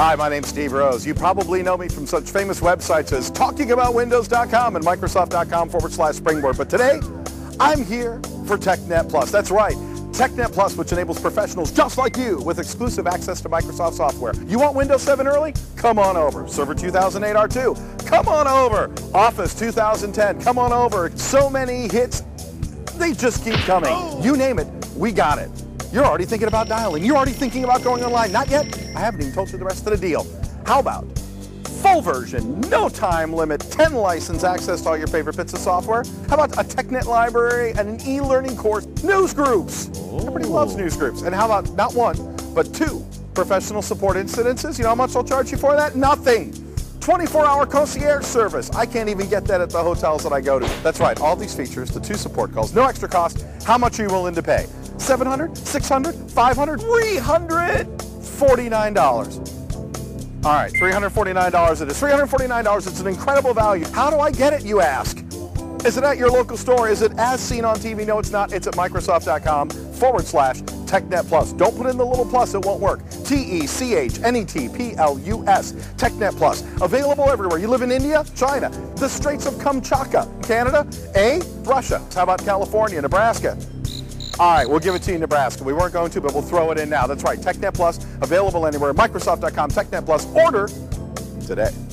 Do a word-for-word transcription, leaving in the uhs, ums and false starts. Hi, my name's Steve Rose. You probably know me from such famous websites as Talking About Windows dot com and Microsoft dot com forward slash Springboard. But today, I'm here for TechNet Plus. That's right. TechNet Plus, which enables professionals just like you with exclusive access to Microsoft software. You want Windows seven early? Come on over. Server two thousand eight R two, come on over. Office two thousand ten, come on over. So many hits, they just keep coming. Oh. You name it, we got it. You're already thinking about dialing. You're already thinking about going online. Not yet. I haven't even told you the rest of the deal. How about full version, no time limit, ten license access to all your favorite bits of software? How about a TechNet library and an e-learning course? News groups. Ooh. Everybody loves news groups. And how about not one, but two professional support incidences? You know how much I'll charge you for that? Nothing. twenty-four hour concierge service. I can't even get that at the hotels that I go to. That's right. All these features, the two support calls, no extra cost. How much are you willing to pay? seven hundred dollars, six hundred dollars, five hundred dollars, three hundred forty-nine dollars. All right, three hundred forty-nine dollars it is. three hundred forty-nine dollars, it's an incredible value. How do I get it, you ask? Is it at your local store? Is it as seen on T V? No, it's not. It's at Microsoft dot com forward slash TechNet Plus. Don't put in the little plus, it won't work. T E C H N E T P L U S, TechNet Plus. Available everywhere. You live in India? China. The Straits of Kamchatka, Canada? A, Russia. How about California, Nebraska? All right, we'll give it to you, Nebraska. We weren't going to, but we'll throw it in now. That's right, TechNet Plus, available anywhere. Microsoft dot com, TechNet Plus. Order today.